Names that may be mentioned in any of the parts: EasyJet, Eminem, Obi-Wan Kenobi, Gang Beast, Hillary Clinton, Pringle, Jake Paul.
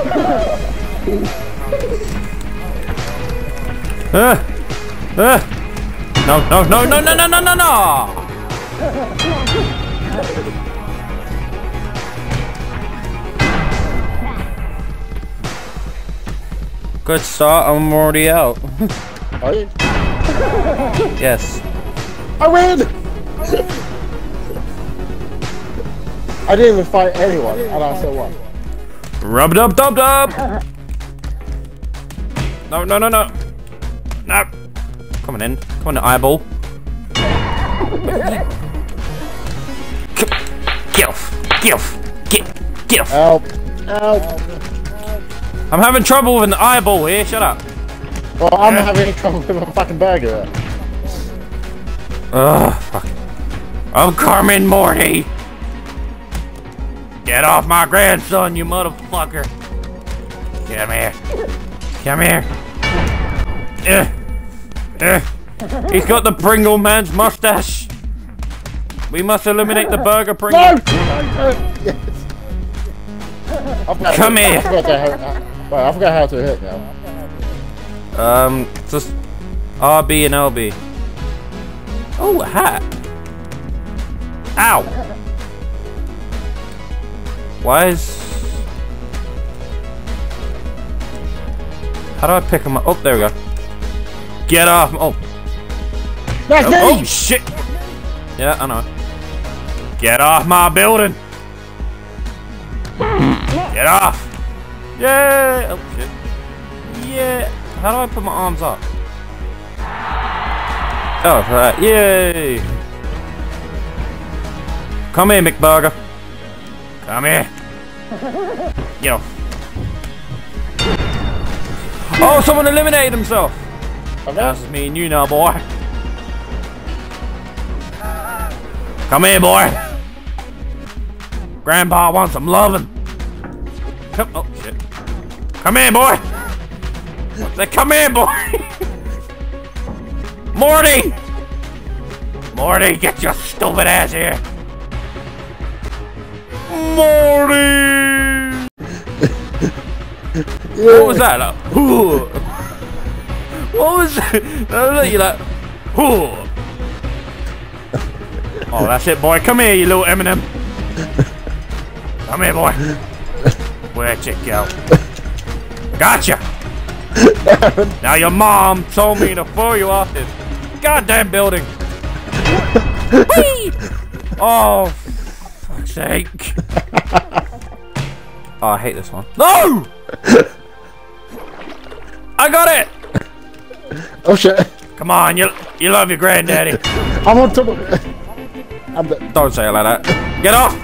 No. Good start, I'm already out. Are you? Yes. I win! I didn't even fight anyone, and I still won. Rub-dub-dub-dub! No. No. Come on in. Come on, eyeball. Get off. Help. I'm having trouble with an eyeball here, shut up. Well, I'm having trouble with my fucking burger. Ugh, fuck. I'm Carmen Morty! Get off my grandson, you motherfucker! Come here! He's got the Pringle man's mustache! We must eliminate the burger Pringle! No! Yes. Come here! I forgot how to hit now. Just RB and LB. Oh, a hat! Ow! Why is... How do I pick him up? Oh, there we go. Get off! Oh, shit! Yeah, I know. Get off my building! Get off! Yeah! Oh, shit. Yeah! How do I put my arms up? Oh, right. Yay! Come here, McBurger. Come here. Get off. Oh, someone eliminated himself. That's me and you now, boy. Come here, boy. Grandpa wants some loving. Oh, shit. Come here, boy. Come here, boy. Morty. Morty, get your stupid ass here. Morty. What was that? Like, what was that? You're like, oh. Oh, that's it, boy. Come here, you little Eminem. Come here, boy. Where'd you go? Gotcha! Now your mom told me to throw you off this goddamn building. Whee! Oh, fuck's sake. Oh, I hate this one. No! I got it! Oh, shit. Come on, you love your granddaddy. I'm on top of it. Don't say it like that. Get off!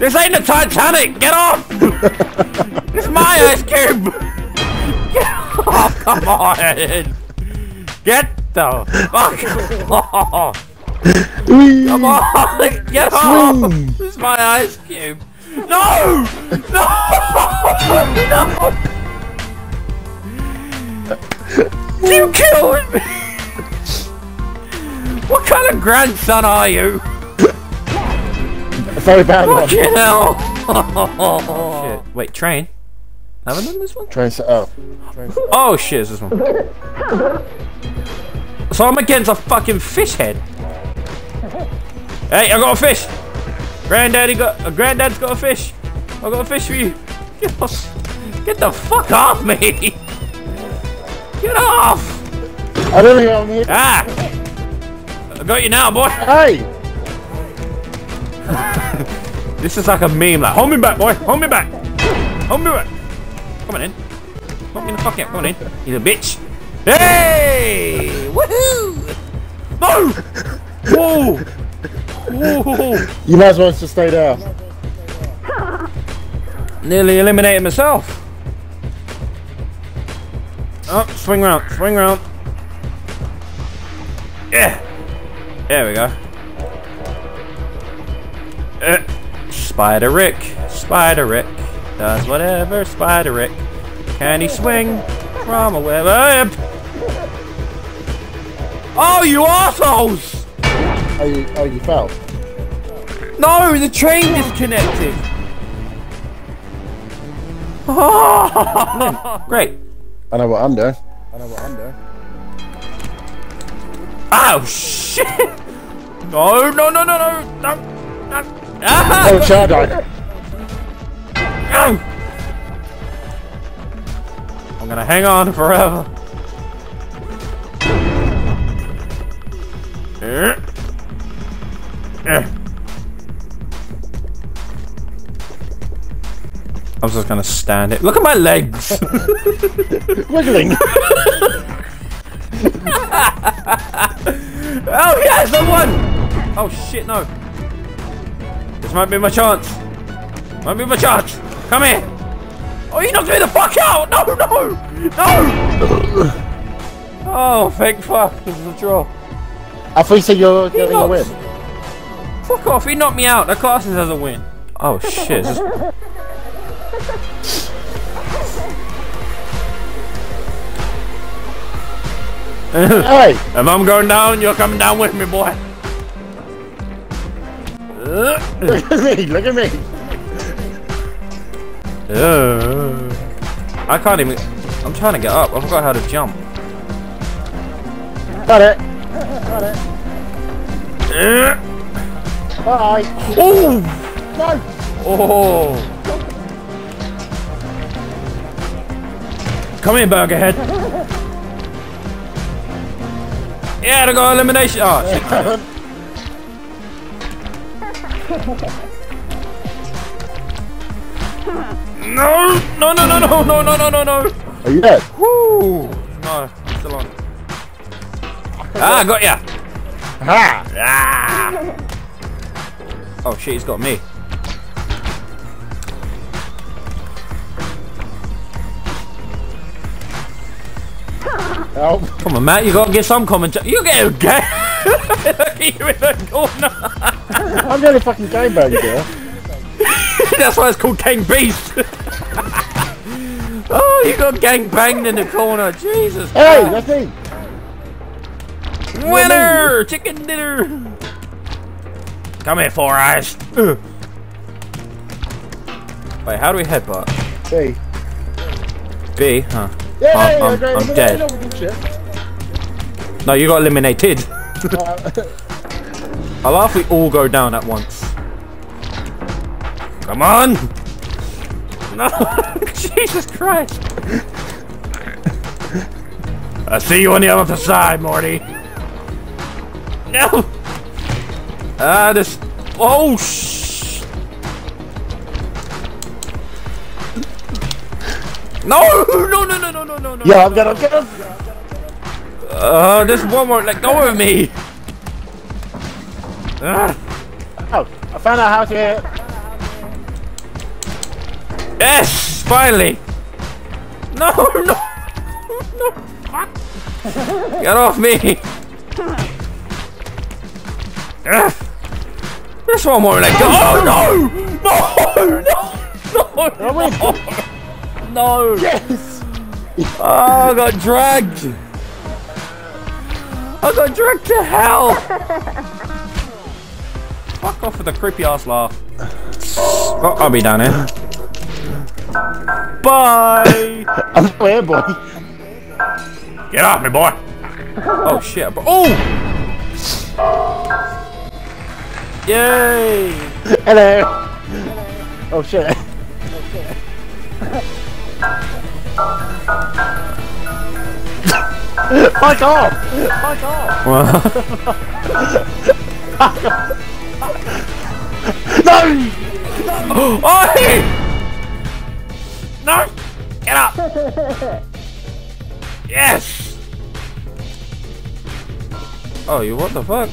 This ain't the Titanic! Get off! This is my ice cube! Get off! Come on! Get the fuck off! Come on! Get off! This is my ice cube! No! No! No! You killed me! What kind of grandson are you? Very bad one. Fucking hell! Oh, shit. Wait, train? Haven't done this one? Train. Oh shit, it's this one. So I'm against a fucking fish head. Hey, I got a fish! Granddad's got a fish! I got a fish for you! Get the fuck off me! Get off! I don't think I'm here. Ah! I got you now, boy! Hey! This is like a meme, like, hold me back, boy! Hold me back! Hold me back! Come on in. Knock me the fuck out, come on in. You little bitch. Hey! Woohoo! No! Whoa! Whoa! You might as well just stay there. Nearly eliminated myself. Oh, swing round. Yeah! There we go. Spider Rick does whatever. Spider Rick, can he swing from a web? Oh, you assholes! Oh, you fell. No, the train disconnected. Oh, great. I know what I'm doing. Oh shit! No, no, no, no, no, no, no. Ah! Oh, child, I'm gonna hang on forever. I was just gonna stand it. Look at my legs! Wiggling! Oh yes, I won! Oh shit, no. This might be my chance. Might be my chance. Come here. Oh, you knocked me the fuck out! No, no! No! Oh, thank fuck. This is a draw. I thought you said you're getting a win. Fuck off, he knocked me out. That class is as a win. Oh shit. Hey. If I'm going down, you're coming down with me, boy. Look at me, look at me. I can't even. I'm trying to get up. I forgot how to jump. Got it. Got it. Bye. Oh. No. Oh. Come in, Burgerhead. Yeah, they got elimination. Oh, shit. No, no, no, no, no, no, no, no, no, no. Are you dead? Woo. No, I'm still on. Ah, got ya. Ha. Ah. Oh shit, he's got me. Help. Come on, Matt, you gotta get some commentary. You get a game! Look at you in the corner! I'm the fucking game bag here. That's why it's called Gang Beast! Oh, you got gang banged in the corner, Jesus! Hey, God. That's me! Winner! Chicken dinner! Come here, Four Eyes! Wait, how do we headbutt? B. B, huh? Yeah, I'm dead. No, you got eliminated. I laugh we all go down at once. Come on! No! Jesus Christ! I see you on the other side, Morty. No! This. Oh, shh! No! No! No! No! No, yeah, I'm gonna get him! This one won't let go of me! Oh, I found out how to... Yes! Finally! No! No! No! Fuck! Get off me! This one won't let go! Oh, no! No! No! No! No! No! Yes! Oh, I got dragged! I got dragged to hell! Fuck off with the creepy ass laugh. Oh, I'll be down here. Bye! I'm here, boy. Get off me, boy! Oh shit! Oh! Yay! Hello! Oh shit! Fuck off! Fuck off! What? Fuck off! No! No! Oi! No! Get up! Yes! Oh, you what the fuck?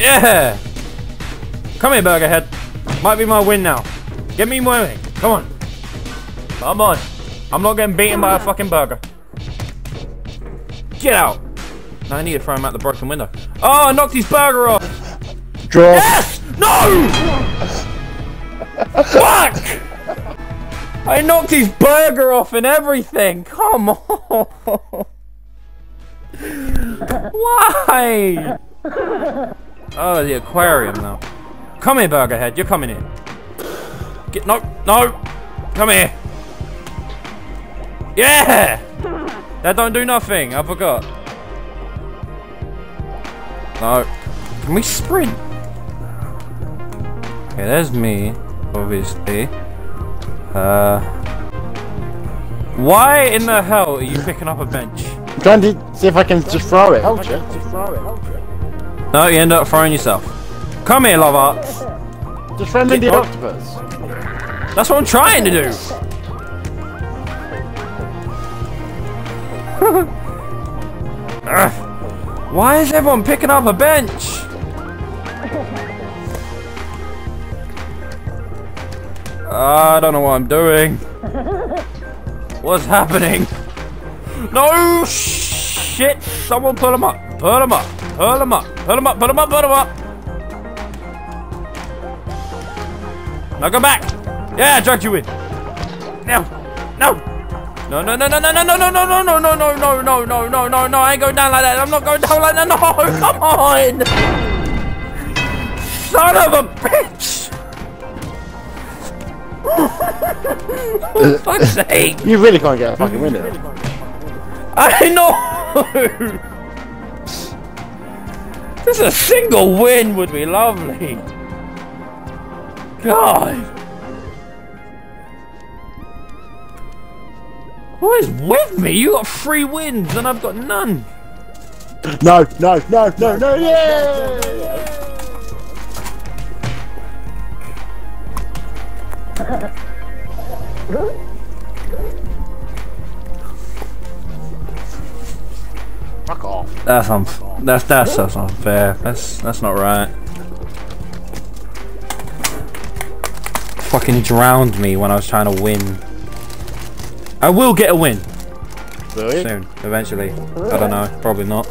Yeah! Come here, Burgerhead. Might be my win now. Get me my win. Come on. Come on. I'm not getting beaten by a fucking burger. Get out. I need to throw him out the broken window. Oh, I knocked his burger off. Draw. Yes! No! Fuck! I knocked his burger off and everything. Come on. Why? Oh, the aquarium now. Come here, Burgerhead. You're coming in. Get no. No. Come here. Yeah! That don't do nothing. I forgot. No. Can we sprint? Okay, there's me. Obviously. Why in the hell are you picking up a bench? I'm trying to see if I can just throw it. Hold you. No, you end up throwing yourself. Come here, love arts. Just throw the octopus. That's what I'm trying to do. Why is everyone picking up a bench? I don't know what I'm doing. What's happening? No shit! Someone pull him up! Pull him up! Pull him up! Pull him up! Pull him up! Pull him up! Now go back! Yeah, I dragged you in. No! No! No! No! No! No! No! No! No! No! No! No! No! No! No! No! No! No! No! No! I ain't going down like that. I'm not going down like that. No! Come on! Son of a bitch! For fuck's sake! You really can't get a fucking window. I know! Just a single win would be lovely. God! What is with me? You got 3 wins and I've got none. No, no, no, no, no, yeah! Fuck off. That's unfair. That's not right. Fucking drowned me when I was trying to win. I will get a win. Really? Soon, eventually. I don't know. Probably not.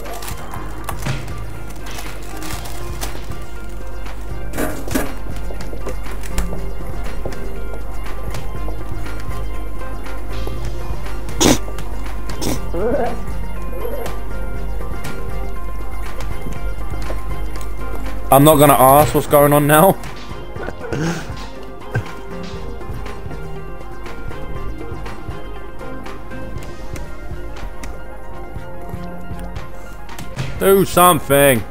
I'm not gonna ask what's going on now. Do something.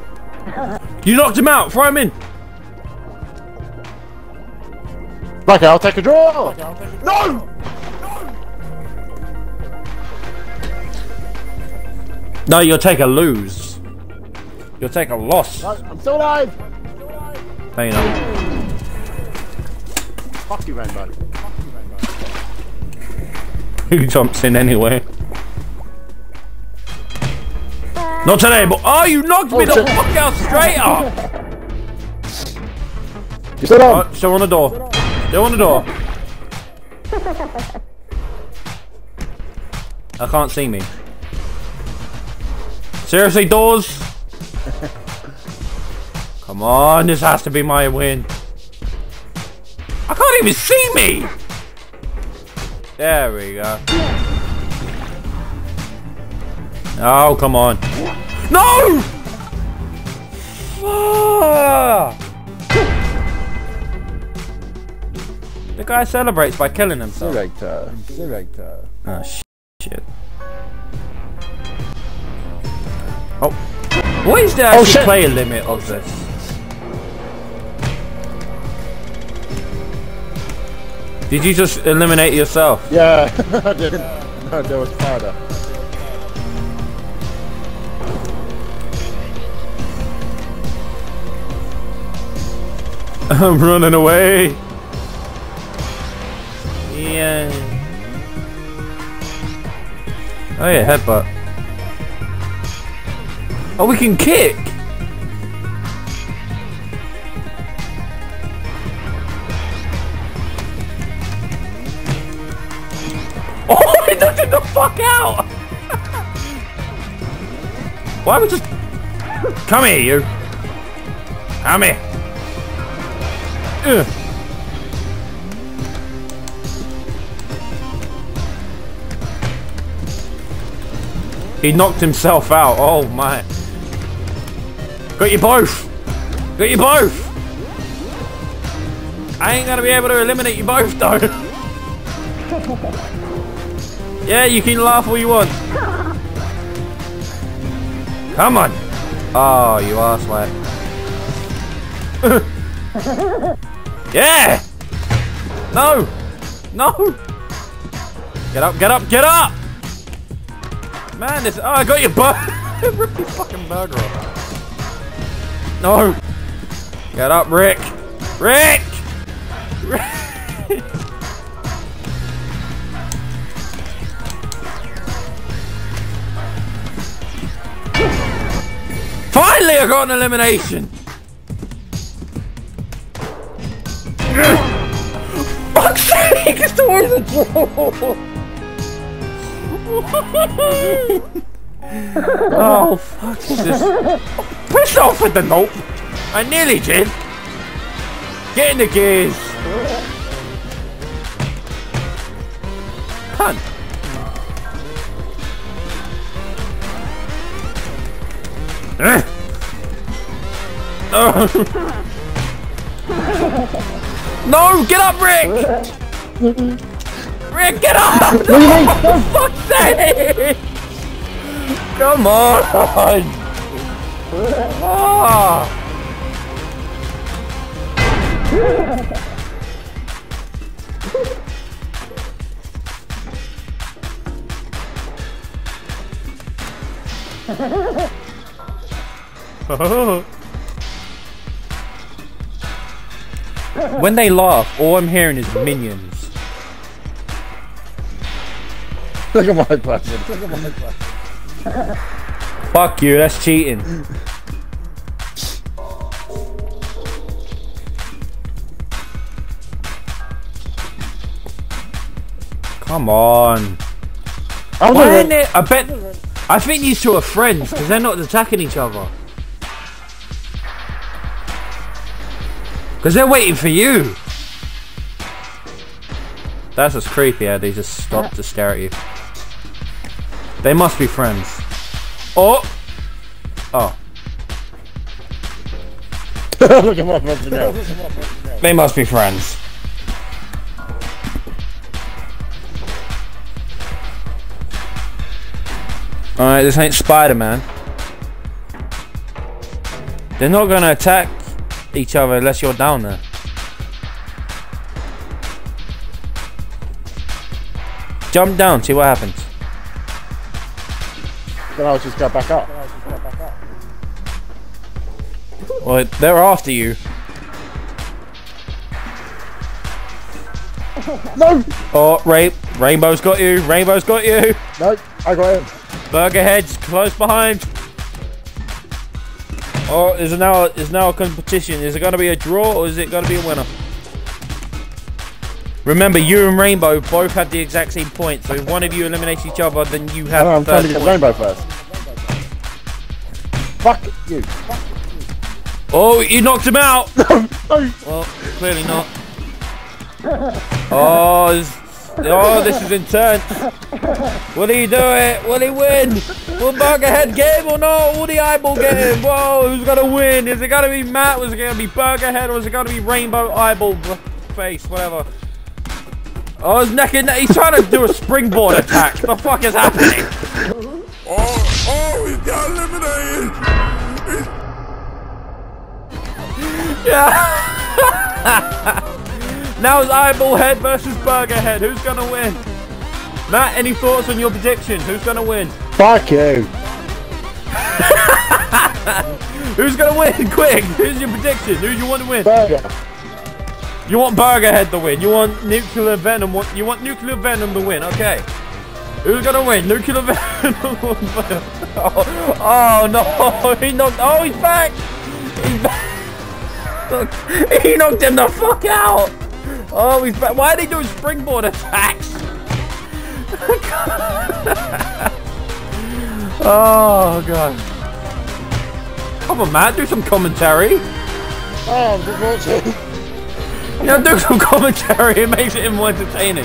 You knocked him out. Throw him in. Okay, I'll take a draw. No. No, you'll take a lose. You'll take a loss. No, I'm still alive. No, you know. Fuck you, Rainbow. Who jumps in anyway? Not today, but oh, you knocked me the fuck out straight up. You still on? Oh, still on the door. Still on the door. I can't see me. Seriously, doors? Come on, this has to be my win. I can't even see me! There we go. Oh, come on. No! Fuck! The guy celebrates by killing himself. Selector. Oh, shit. Oh, what is the actual player limit of this? Did you just eliminate yourself? Yeah, I did. No, there was powder. I'm running away. Yeah. Oh yeah, headbutt. Oh, we can kick! Oh, he knocked him the fuck out! Why would just... Come here, you! Come here! Ugh. He knocked himself out, oh my. Got you both! Got you both! I ain't gonna be able to eliminate you both though! Yeah, you can laugh all you want. Come on. Oh, you arsewipe. Yeah! No! No! Get up, get up, get up! Man, this. Oh, I got your butt! Ripped your fucking burger off. No! Get up, Rick! Rick! Rick! Finally, I got an elimination! Fuck's sake, it's towards the door! Oh, fuck is this? Piss off with the note! I nearly did! Get in the gears! Cunt! No, get up, Rick! Rick, get up! No, for fuck's sake! Come on! Oh. When they laugh, all I'm hearing is minions. Look at my button. Look at my button. Fuck you, that's cheating. Come on. Why ain't they, I think these two are friends because they're not attacking each other. Because they're waiting for you. That's just creepy how they just stop to stare at you. They must be friends. Oh. Oh. Look at my brother now. They must be friends. Alright, this ain't Spider-Man. They're not gonna attack each other unless you're down there. Jump down, see what happens. Then I'll just go back up. Well, they're after you. No! Oh, Rainbow's got you, Rainbow's got you! No, I got him. Burgerhead's close behind. Oh, is now a competition. Is it going to be a draw or is it going to be a winner? Remember, you and Rainbow both had the exact same point. So if one of you eliminates each other, then you have. No, I'm trying to get Rainbow first. Fuck you! Oh, you knocked him out. Well, clearly not. Oh. Oh, this is intense. Will he do it? Will he win? Will Burgerhead game or not? Will the eyeball game? Whoa, who's going to win? Is it going to be Matt? Was it going to be Burgerhead? Or is it going to be Rainbow Eyeball Face? Whatever. Oh, his neck and neck. He's trying to do a springboard attack. The fuck is happening? Oh, he got eliminated. Yeah. Now it's Eyeball Head versus Burger Head. Who's gonna win? Matt, any thoughts on your prediction? Who's gonna win? Fuck you. Who's gonna win? Quick, who's your prediction? Who do you want to win? Burger. You want Burger Head to win. You want Nuclear Venom. You want Nuclear Venom to win. Okay. Who's gonna win? Nuclear Venom. Oh, oh no! He knocked. Oh, he's back. He's back. Look, he knocked him the fuck out. Oh, he's back. Why are they doing springboard attacks? Oh, God. Come on, Matt. Do some commentary. Oh, I'm just watching. Yeah, do some commentary. It makes it more entertaining.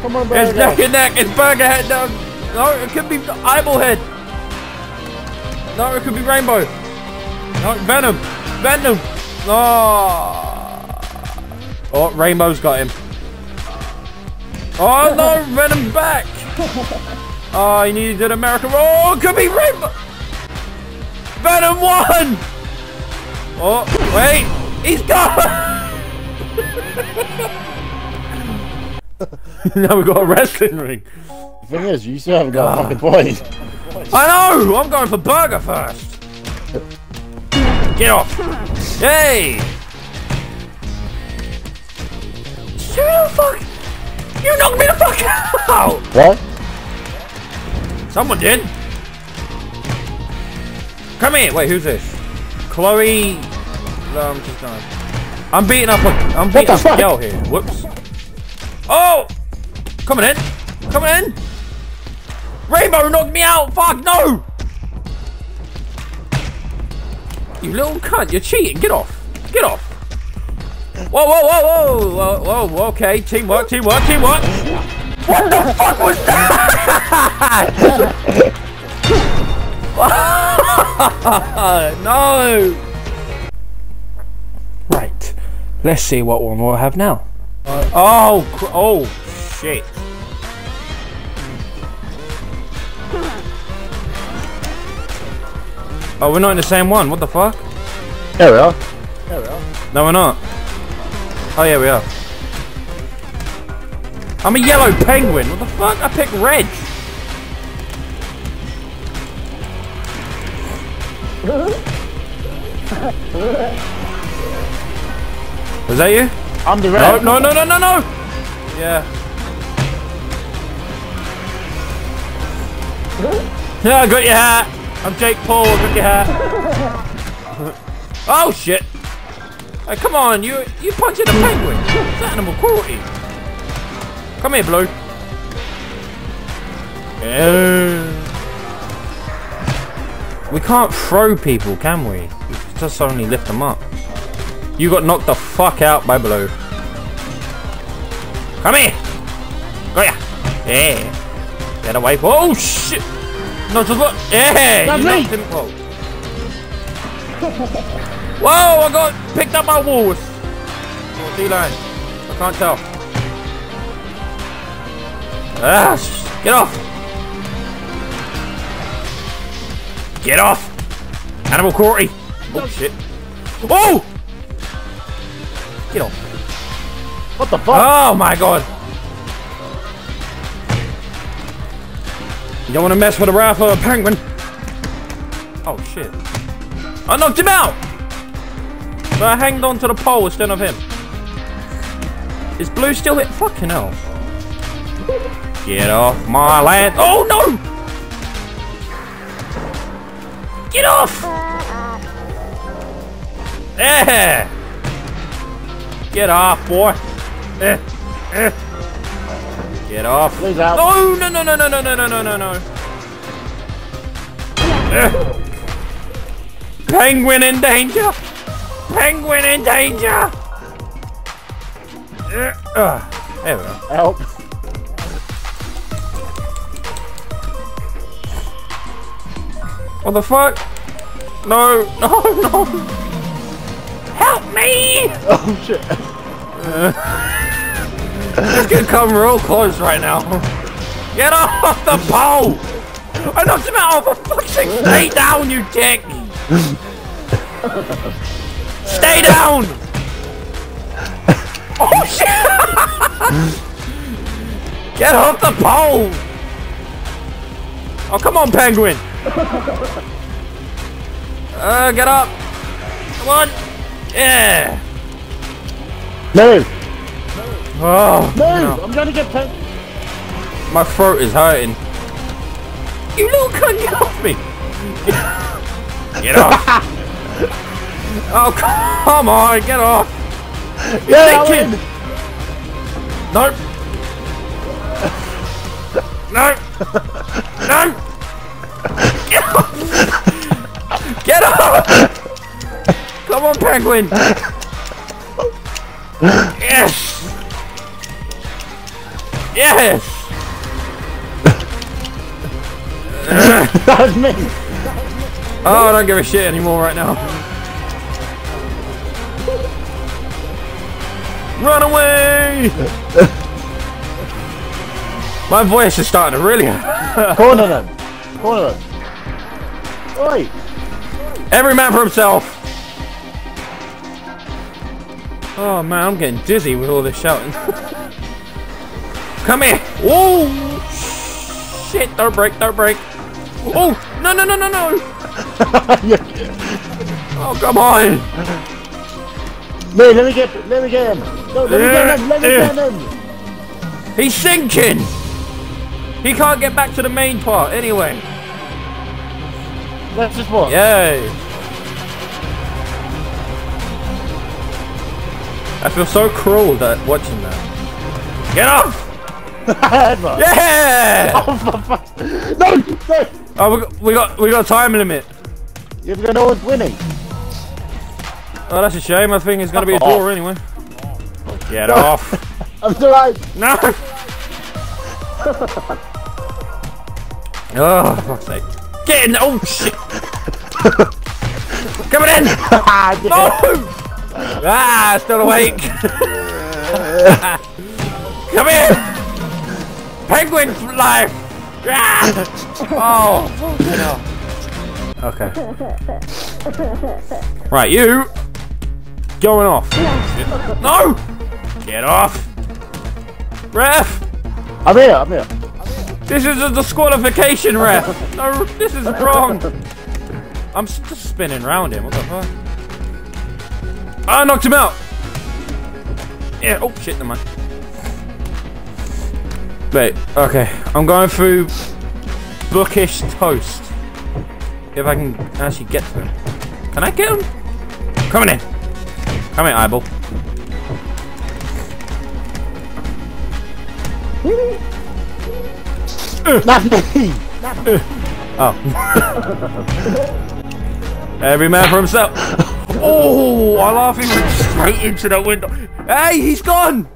Come on, Burger. It's neck and neck. It's Burger Head. No, no, it could be Eyeball Head. No, it could be Rainbow. No, Venom. Venom. Oh. Oh, Rainbow's got him. Oh no, Venom back! Oh, he needed an American roll. Oh, it could be Rip! Venom won! Oh, wait! He's gone! Now we've got a wrestling ring. The thing is, you still haven't got a fucking point. I know! I'm going for burger first! Get off! Hey! You knocked me the fuck out! What? Someone did. Come here. Wait, who's this? Chloe. No, I'm just gonna. I'm beating up. I'm beating up a girl here. Whoops. Oh! Coming in. Coming in. Rainbow knocked me out. Fuck no! You little cunt. You're cheating. Get off. Get off. Whoa, whoa, whoa, whoa, whoa, whoa, okay, teamwork, teamwork, teamwork! What the fuck was that?! No! Right, let's see what one we'll have now. Oh, shit. Oh, we're not in the same one, what the fuck? There we are. There we are. No, we're not. Oh yeah, we are. I'm a yellow penguin. What the fuck? I picked red. Was that you? I'm the red. No, no, no, no, no, no. Yeah. Yeah, I got your hat. I'm Jake Paul. I got your hat. Oh shit. Hey, come on, you punched a penguin. It's animal cruelty. Come here, Blue. Yeah. We can't throw people, can we? We can just only lift them up. You got knocked the fuck out by Blue. Come here. Go here. Yeah. Get away. Oh shit. No, just look. Yeah. You knocked him. Whoa. Whoa, I got picked up by wolves. Oh, D-line. I can't tell. Ah, get off. Get off. Animal cruelty. Oh, shit. Oh! Get off. What the fuck? Oh, my God. You don't want to mess with a rifle or a penguin. Oh, shit. I knocked him out. So I hanged on to the pole instead of him. Is Blue still hit? Fucking hell. Get off my land. Oh no! Get off! Eh! Get off, boy. Eh! Eh! Get off. Blue's out. No, no, no, no, no, no, no, no, no, no. Penguin in danger! Penguin in danger! There we go. Help. What the fuck? No, no, no. Help me! Oh shit. This could come real close right now. Get off the pole! I knocked him out! For fuck's sake, stay down, you dick! Stay down! Oh shit! Get off the pole! Oh come on, penguin! Get up! Come on! Yeah! Move! Move! Oh, move! No. I'm gonna get penguin! My throat is hurting. You little cunt, get off me! Get off! Oh come on, get off! You're thinking. Nope. Nope. Nope. Get off! Get off! Come on, penguin! Yes. Yes. That was me. Oh, I don't give a shit anymore right now. Run away! My voice is starting to really hurt. Corner them. Corner them. Oi! Every man for himself. Oh man, I'm getting dizzy with all this shouting. Come here! Whoa! Shit! Don't break! Don't break! Oh! No! No! No! No! No! Oh come on! Man, let me get him! No, let me get him! He's sinking! He can't get back to the main part anyway. That's just what. Yay! I feel so cruel that watching that. Get off! Yeah! Oh, for fuck's sake. No! No! Oh, we got a time limit. You've got no one's winning. Oh, that's a shame. I think it's gonna be a draw anyway. Oh, get off! I'm still alive. No! Oh, for fuck's sake! Get in! Oh shit! Come on in! No! Ah, still awake. Come in! Penguin life! Oh, no. Okay. Right, you going off? No! Get off! Ref! I'm here. I'm here. This is a disqualification, ref. No, this is wrong. I'm just spinning round him. What the fuck? I knocked him out. Yeah. Oh shit, never mind. Wait, okay, I'm going through Bookish Toast. If I can actually get to him. Can I get him? Come on in. Come in, eyeball. Not me! Oh. Every man for himself. Oh, I laugh he went straight into that window. Hey, he's gone!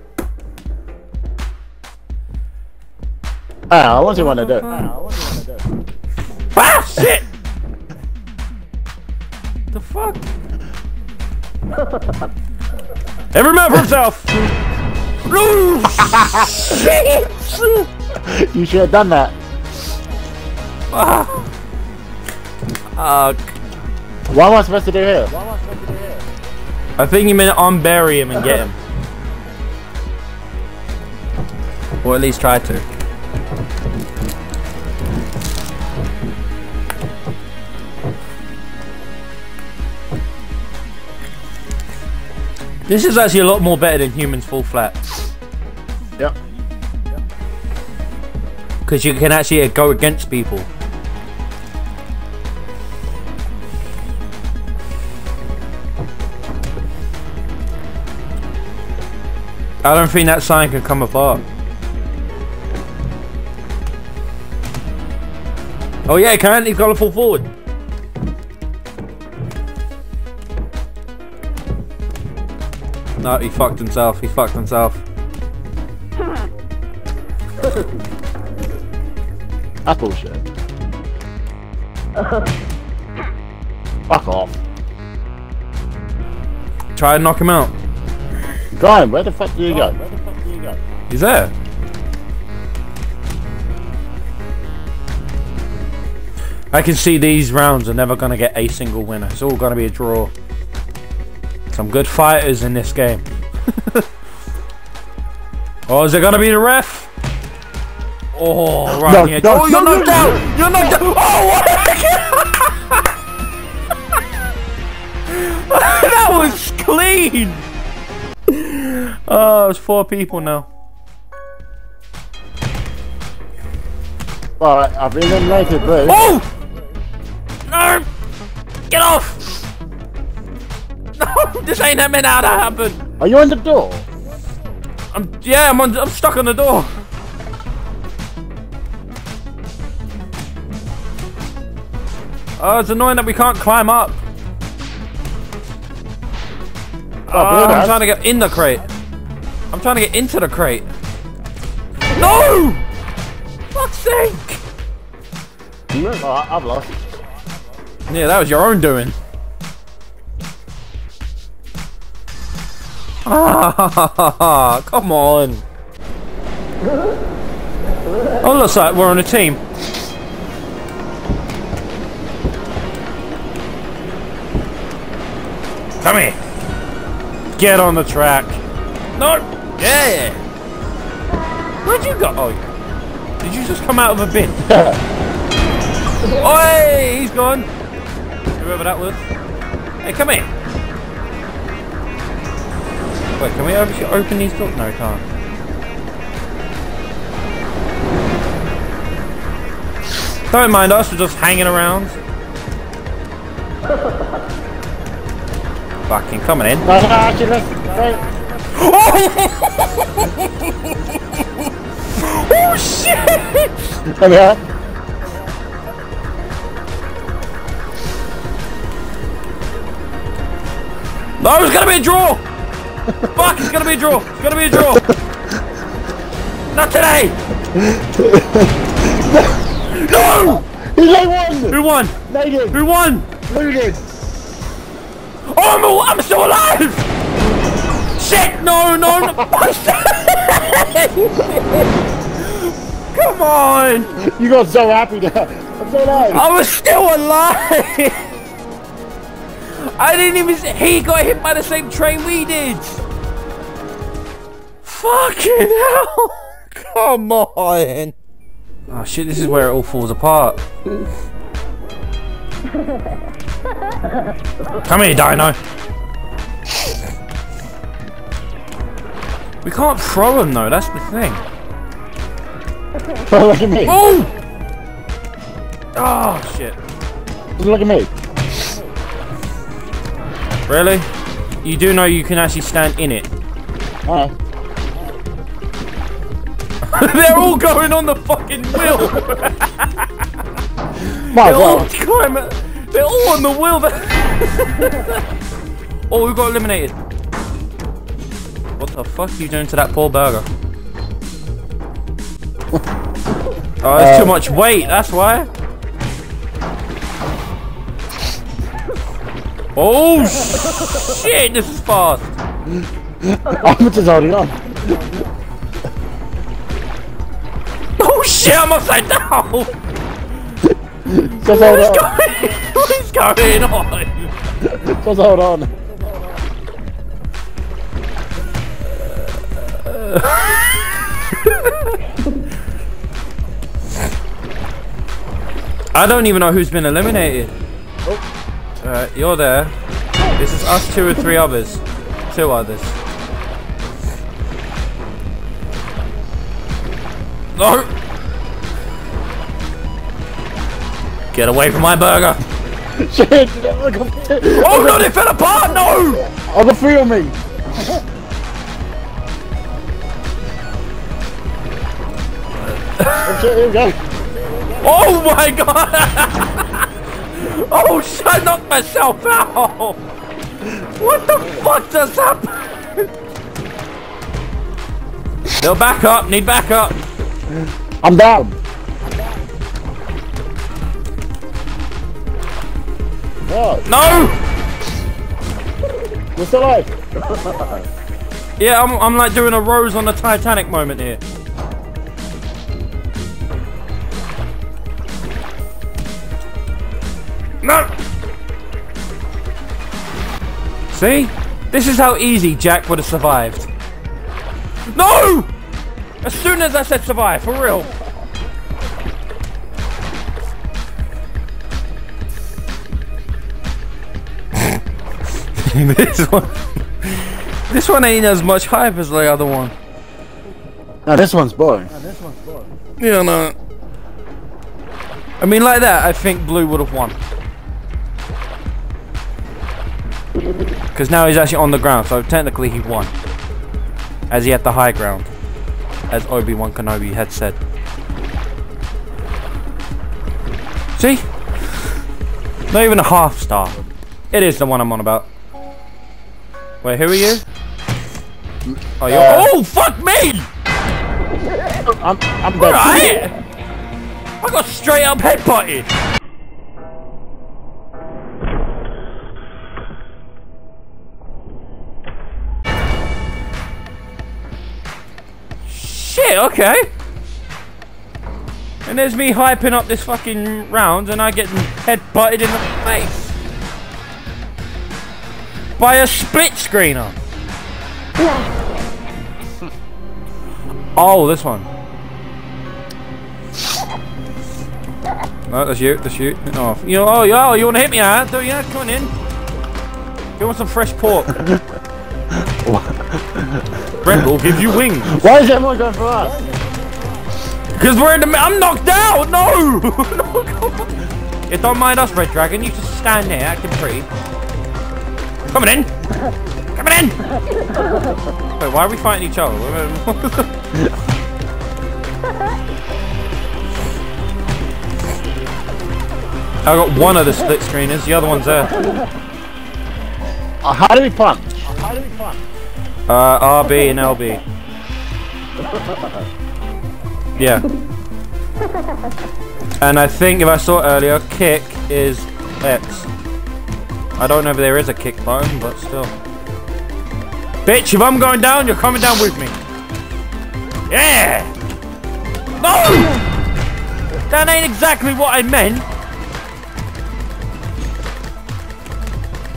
Ah, what do you want to do? Ah, shit! The fuck? Every man for himself! Shit! You should have done that. What am I supposed to do here? I think you meant unbury him and get him. Or at least try to. This is actually a lot more better than Humans Fall Flat. Yep. Because you can actually go against people. I don't think that sign can come apart. Oh yeah, it can. He's got to fall forward. No, he fucked himself. He fucked himself. That's bullshit. Fuck off. Try and knock him out. Brian, where the fuck do you go? Where the fuck do you go? He's there. I can see these rounds are never going to get a single winner. It's all going to be a draw. Some good fighters in this game. Oh, is it going to be the ref? Oh, right. No, no, oh, you're knocked out! You're knocked out! Oh, what the heck? That was clean! Oh, it's four people now. Alright, I've been eliminated, bro. Oh! No! Get off! No, this ain't meant how that happened. Are you on the door? I'm stuck on the door. Oh, it's annoying that we can't climb up. Oh, I'm trying to get in the crate. I'm trying to get into the crate. No! Fuck's sake! Oh, I've lost. Yeah, that was your own doing. Ah, come on. Oh, looks like we're on a team. Come here. Get on the track. No. Yeah. Where'd you go? Oh, yeah. Did you just come out of a bin? Oi, he's gone. Whoever that was. Hey, come here. Wait, can we actually open these doors? No, we can't. Don't mind us, we're just hanging around. Fucking coming in. Oh shit! Come here. No, it's gonna be a draw! Fuck, it's gonna be a draw! It's gonna be a draw! Not today! No! Who won? Who won? They did. Who won? Who did? Oh, I'm still alive! Shit! No, no, no! Come on! You got so happy now. I'm so alive. I was still alive! I didn't even see. He got hit by the same train we did. Fucking hell. Come on. Oh shit, this is where it all falls apart. Come here, Dino. We can't throw him though, that's the thing. Look at me. Oh! Oh shit. Look at me. Really? You do know you can actually stand in it. Oh. They're all going on the fucking wheel! My God. They're all on the wheel! Oh, we got eliminated. What the fuck are you doing to that poor burger? Oh, that's too much weight, that's why. Oh shit, this is fast! I'm just holding on. Oh shit, I'm upside down! What is going on? Just hold on. I don't even know who's been eliminated. Oh. Alright, you're there. This is us two or three others. Two others. No! Get away from my burger! Shit! Oh no, they fell apart! No! Oh, the three on me! Oh shit, here we go! Oh my God! Oh shit, I knocked myself out! What the fuck just happened? They'll back up, need backup. I'm down. What? No! We're still alive. Yeah, I'm like doing a Rose on the Titanic moment here. No! See? This is how easy Jack would have survived. No! As soon as I said survive, for real. This one ain't as much hype as the other one. No, this one's boring. Yeah, no. I mean, like that, I think Blue would have won. Because now he's actually on the ground, so technically he won. As he had the high ground. As Obi-Wan Kenobi had said. See? Not even a half star. It is the one I'm on about. Wait, who are you? Oh, you're oh, fuck me! I'm dead. Alright! I got straight up headbutted! Okay. And there's me hyping up this fucking round and I get head-butted in the face. By a split-screener. Oh, this one. No, that's you, Oh, you know, oh, you want to hit me, huh? Do you? Come on in. You want some fresh pork? Brent will give you wings. Why is everyone going for us? Because we're in the. I'm knocked out. No. No, come on. It don't mind us, Red Dragon. You just stand there, acting pretty. Coming in. Coming in. Wait, why are we fighting each other? I got one of the split screeners, the other one's there. How do we punch? RB and LB. Yeah. And I think if I saw earlier, kick is X. I don't know if there is a kick button, but still. Bitch, if I'm going down, you're coming down with me. Yeah! No! That ain't exactly what I meant.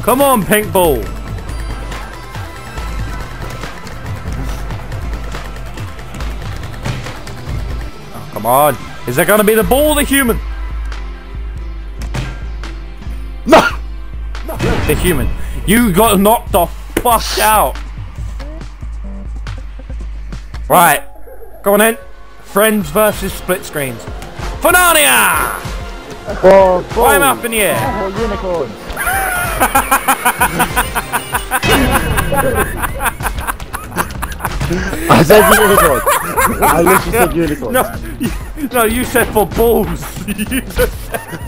Come on, pink ball. Oh, come on. Is that going to be the ball or the human? No! No! The human. You got knocked the fuck out. Right. Come on in. Friends versus split screens. Fanania! Oh, climb up in the air. Oh, unicorn. I said unicorn. I literally said unicorn. No, you said for balls. You just said.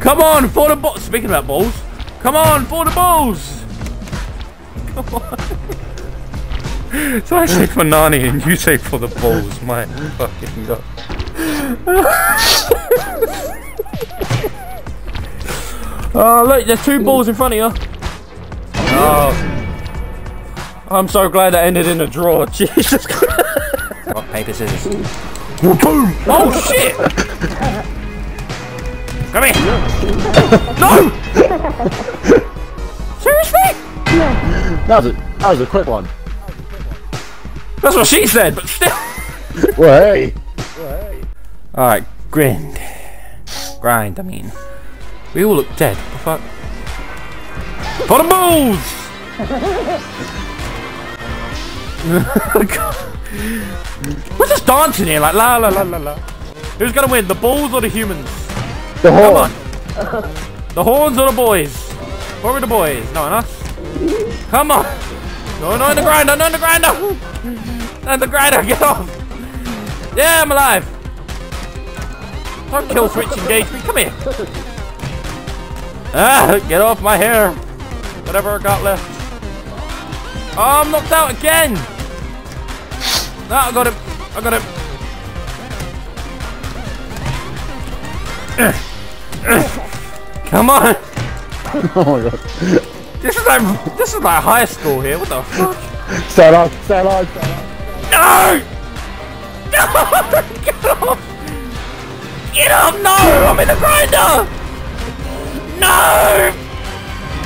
Come on, for the balls. Speaking about balls, come on, for the balls. Come on. So I say for Nani and you say for the balls, my fucking god. Oh look, there's two balls in front of you. Oh, I'm so glad that ended in a draw. Jesus Christ. Rock, paper, scissors. Boom! Oh shit! Come here! No! Seriously? That was a quick one. That's what she said, but still. Well, hey. All right, grind. I mean, we all look dead. What the fuck? For the balls! We're just dancing here, like la la la la la. Who's gonna win, the balls or the humans? The horn. Come on. The horns or the boys? What were the boys? No, not us. Come on. No, no, in the grinder, no, in the grinder. And the grinder, get off! Yeah, I'm alive! Don't kill switch, engage me, come here! Ah, get off my hair! Whatever I got left. Oh, I'm knocked out again! No, I got him, I got him! Come on! Oh my god. This is like high school here, what the fuck? Stay alive. No! No! Get off! Get off! No! I'm in the grinder! No!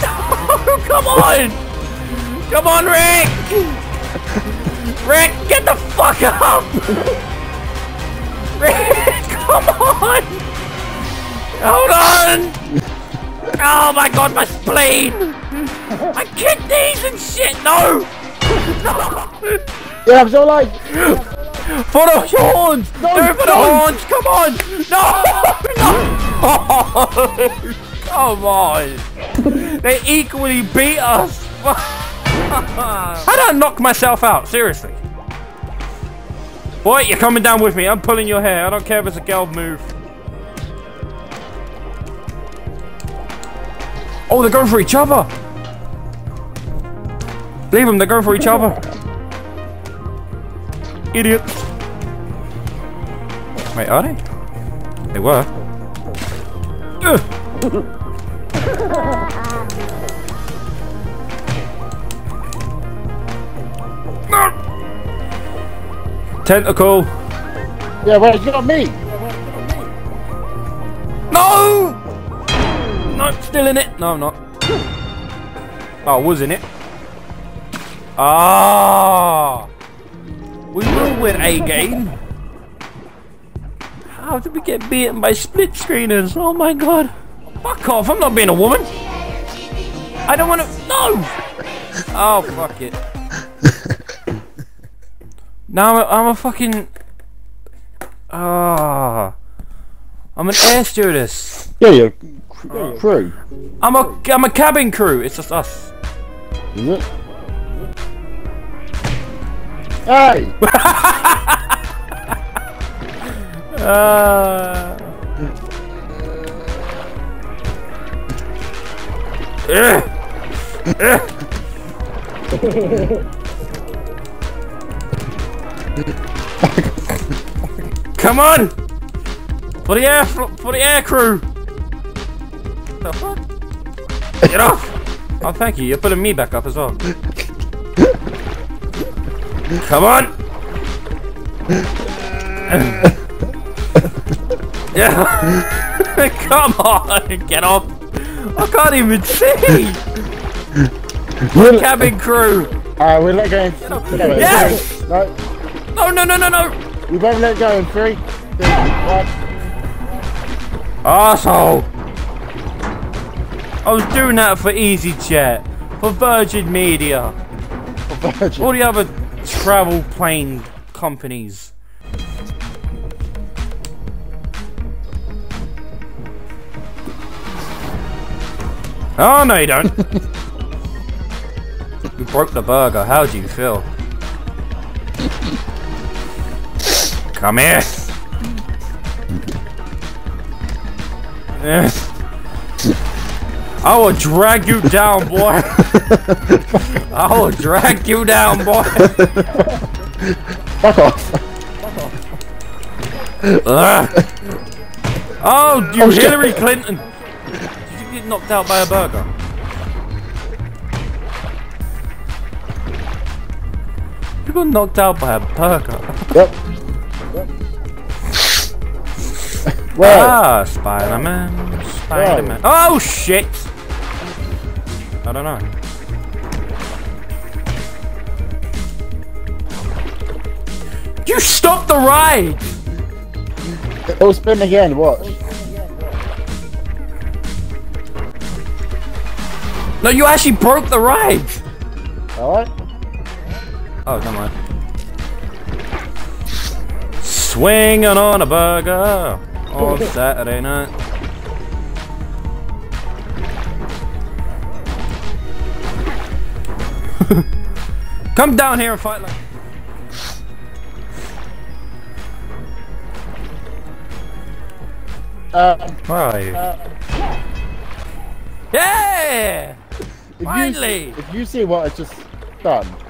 No! Come on! Come on, Rick! Rick, get the fuck up! Rick, come on! Hold on! Oh my god, my spleen! My kidneys and shit! No! Yeah, I'm so alive! For the horns! No, for the horns! Come on! No! No! Come on! They equally beat us! How did I knock myself out? Seriously. Boy, you're coming down with me. I'm pulling your hair. I don't care if it's a girl move. Oh, they're going for each other! Leave them, they're going for each other. Idiot. Wait, are they? They were. No! Tentacle! Yeah, well, you got me! No! No, still in it! No, I'm not. Oh, I was in it. Ah! We will win a game! How did we get beaten by split screeners? Oh my god! Fuck off, I'm not being a woman! I don't wanna. No! Oh, fuck it. Now I'm a fucking. Ah. I'm an air stewardess. Yeah, you're a crew. I'm a cabin crew, it's just us. Is it? Hey! Come on! For the air crew! What the fuck? Get off! Oh, thank you, you're putting me back up as well. Come on! Yeah! Come on! Get off! I can't even see! We're cabin crew! Alright, we're let go. Yes! No, no, no, no, no! We both let go in 3, 2, 1. Arsehole! I was doing that for EasyJet, for Virgin Media, for Virgin. All the other travel plane companies. Oh no you don't. You broke the burger, how do you feel? Come here. I will drag you down, boy. I will drag you down, boy. Fuck off. Fuck off. Oh, you Hillary Clinton. Did you get knocked out by a burger? You got knocked out by a burger. Yep. Yep. Ah, Spider-Man. Spider-Man. Oh, shit. I don't know. You stopped the ride! It'll spin again, watch. No, you actually broke the ride! Alright. Oh, come on. Swinging on a burger on Saturday night. Come down here and fight like. Where are you? Yeah! Finally! If you see what I just done,